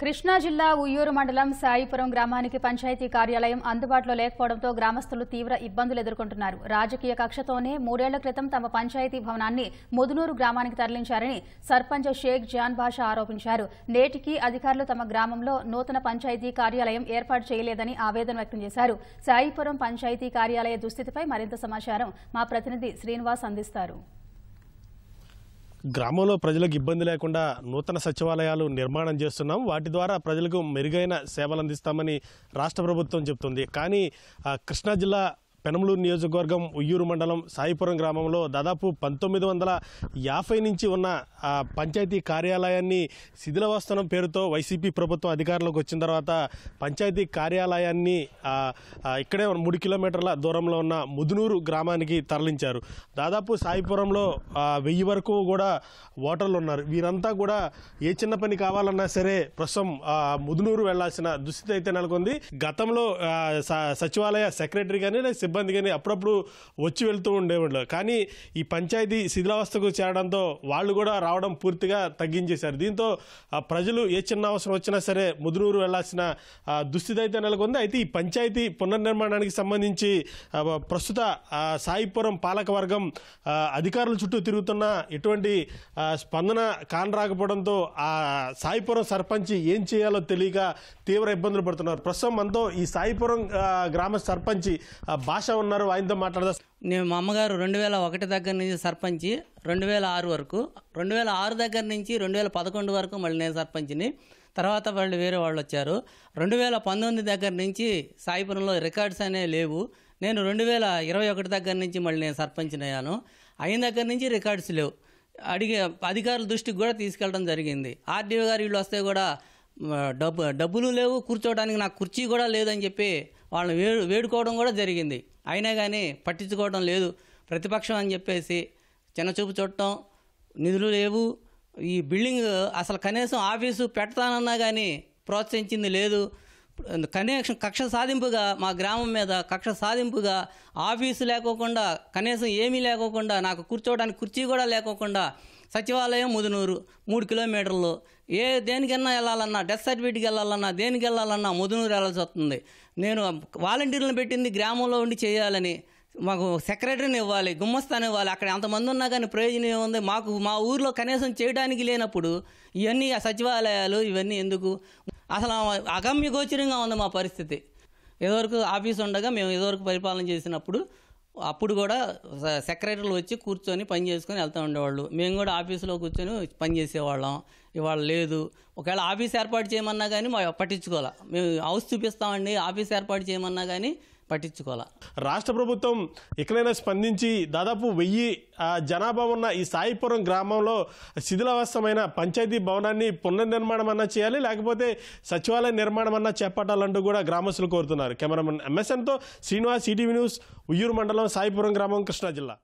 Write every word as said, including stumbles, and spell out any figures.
కృష్ణా జిల్లా ఉయ్యూరు మండలం శాయిపురం గ్రామానికి పంచాయతీ కార్యాలయం అందుబాటులో లేకపోవడంతో గ్రామస్తులు తీవ్ర ఇబ్బందులు ఎదుర్కొంటున్నారు. రాజకీయ కక్షతోనే మూడేళ్ల క్రితం తమ పంచాయతీ భవనాన్ని ముదునూరు గ్రామానికి తరలించారని సర్పంచ్ షేక్ జాన్ బాషా ఆరోపించారు. నేటికి అధికారులు తమ గ్రామంలో నూతన పంచాయతీ కార్యాలయం ఏర్పాటు చేయలేదని ఆవేదన వ్యక్తం చేశారు. శాయిపురం పంచాయతీ కార్యాలయ దుస్థితిపై మరింత సమాచారం మా ప్రతినిధి శ్రీనివాస్ అందిస్తారు. గ్రామంలో ప్రజలకు ఇబ్బంది లేకుండా నూతన సచివాలయాలు నిర్మాణం చేస్తున్నాం, వాటి ద్వారా ప్రజలకు మెరుగైన సేవలు అందిస్తామని రాష్ట్ర ప్రభుత్వం చెబుతుంది. కానీ కృష్ణా జిల్లా పెనమలూరు నియోజకవర్గం ఉయ్యూరు మండలం శాయిపురం గ్రామంలో దాదాపు పంతొమ్మిది వందల యాభై నుంచి ఉన్న పంచాయతీ కార్యాలయాన్ని శిథిలావస్థనం పేరుతో వైసీపీ ప్రభుత్వం అధికారంలోకి వచ్చిన తర్వాత పంచాయతీ కార్యాలయాన్ని ఇక్కడే మూడు కిలోమీటర్ల దూరంలో ఉన్న ముదునూరు గ్రామానికి తరలించారు. దాదాపు శాయిపురంలో వెయ్యి వరకు కూడా ఓటర్లు ఉన్నారు. వీరంతా కూడా ఏ చిన్న పని కావాలన్నా సరే ప్రస్తుతం ముదునూరు వెళ్లాల్సిన దుస్థితి అయితే నెలకొంది. గతంలో సచివాలయ సెక్రటరీ కానీ ఇబ్బంది కానీ అప్పుడప్పుడు వచ్చి వెళ్తూ ఉండేవాళ్ళు. కానీ ఈ పంచాయతీ శిథిలావస్థకు చేరడంతో వాళ్ళు కూడా రావడం పూర్తిగా తగ్గించేశారు. దీంతో ప్రజలు ఏ చిన్న అవసరం వచ్చినా సరే ముదునూరు వెళ్లాల్సిన దుస్థితి అయితే నెలకొంది. అయితే ఈ పంచాయతీ పునర్నిర్మాణానికి సంబంధించి ప్రస్తుత శాయిపురం పాలకవర్గం అధికారుల చుట్టూ తిరుగుతున్న ఎటువంటి స్పందన కానరాకపోవడంతో ఆ శాయిపురం సర్పంచ్ ఏం చేయాలో తెలియక తీవ్ర ఇబ్బందులు పడుతున్నారు. ప్రస్తుతం మనతో ఈ శాయిపురం గ్రామ సర్పంచ్ భాష ఉన్నారు, ఆయనతో మాట్లాడదాం. నేను మా అమ్మగారు రెండు వేల ఒకటి దగ్గర నుంచి సర్పంచి, రెండు వేల ఆరు వరకు రెండు వేల ఆరు దగ్గర నుంచి రెండు వేల పదకొండు వరకు మళ్ళీ నేను సర్పంచిని. తర్వాత వాళ్ళు వేరే వాళ్ళు వచ్చారు. రెండు వేల పంతొమ్మిది దగ్గర నుంచి సాయిపురంలో రికార్డ్స్ అనేవి లేవు. నేను రెండు వేల ఇరవై ఒకటి దగ్గర నుంచి మళ్ళీ నేను సర్పంచిని అయ్యాను. అయిన దగ్గర నుంచి రికార్డ్స్ లేవు. అడిగే అధికారుల దృష్టికి కూడా తీసుకెళ్ళడం జరిగింది. ఆర్డీఓ గారు వీళ్ళు వస్తే కూడా డబ్బు డబ్బులు లేవు, కూర్చోవడానికి నాకు కుర్చీ కూడా లేదని చెప్పి వాళ్ళని వేడు వేడుకోవడం కూడా జరిగింది. అయినా కానీ పట్టించుకోవడం లేదు. ప్రతిపక్షం అని చెప్పేసి చిన్న చూపు చూడటం, నిధులు లేవు, ఈ బిల్డింగ్ అసలు కనీసం ఆఫీసు పెడతానన్నా కానీ ప్రోత్సహించింది లేదు. కనీసం కక్ష సాధింపుగా మా గ్రామం మీద కక్ష సాధింపుగా ఆఫీసు లేకోకుండా, కనీసం ఏమీ లేకోకుండా, నాకు కూర్చోవడానికి కుర్చీ కూడా లేకోకుండా సచివాలయం ముదునూరు మూడు కిలోమీటర్లు. ఏ దేనికన్నా వెళ్ళాలన్నా, డెత్ సర్టిఫికేట్కి వెళ్ళాలన్నా, దేనికి వెళ్ళాలన్నా ముదునూరు వెళ్ళాల్సి వస్తుంది. నేను వాలంటీర్లను పెట్టింది గ్రామంలో ఉండి చేయాలని. మాకు సెక్రటరీని ఇవ్వాలి, గుమ్మస్తాన్ని ఇవ్వాలి. అక్కడ అంతమంది ఉన్నా కానీ ప్రయోజనం ఏముంది? మాకు మా ఊర్లో కనీసం చేయడానికి లేనప్పుడు ఇవన్నీ సచివాలయాలు ఇవన్నీ ఎందుకు? అసలు అగమ్య గోచరంగా ఉంది మా పరిస్థితి. ఏదోవరకు ఆఫీస్ ఉండగా మేము ఏదోవరకు పరిపాలన చేసినప్పుడు అప్పుడు కూడా సెక్రటరీలు వచ్చి కూర్చొని పని చేసుకొని వెళ్తూ ఉండేవాళ్ళు. మేము కూడా ఆఫీసులో కూర్చొని పనిచేసేవాళ్ళం. ఇవాళ లేదు. ఒకవేళ ఆఫీస్ ఏర్పాటు చేయమన్నా కానీ మా పట్టించుకోవాలి. మేము హౌస్ చూపిస్తామండి, ఆఫీస్ ఏర్పాటు చేయమన్నా కానీ పట్టించుకోవాలి. రాష్ట్ర ప్రభుత్వం ఎక్కడైనా స్పందించి దాదాపు వెయ్యి జనాభా ఉన్న ఈ శాయిపురం గ్రామంలో శిథిలావస్థమైన పంచాయతీ భవనాన్ని పునర్నిర్మాణం అన్నా చేయాలి, లేకపోతే సచివాలయ నిర్మాణం అన్నా చేపట్టాలంటూ కూడా గ్రామస్తులు కోరుతున్నారు. కెమెరామెన్ ఎంఎస్ఎన్తో శ్రీనివాస్, ఈటీవీ న్యూస్, ఉయ్యూరు మండలం, శాయిపురం గ్రామం, కృష్ణా జిల్లా.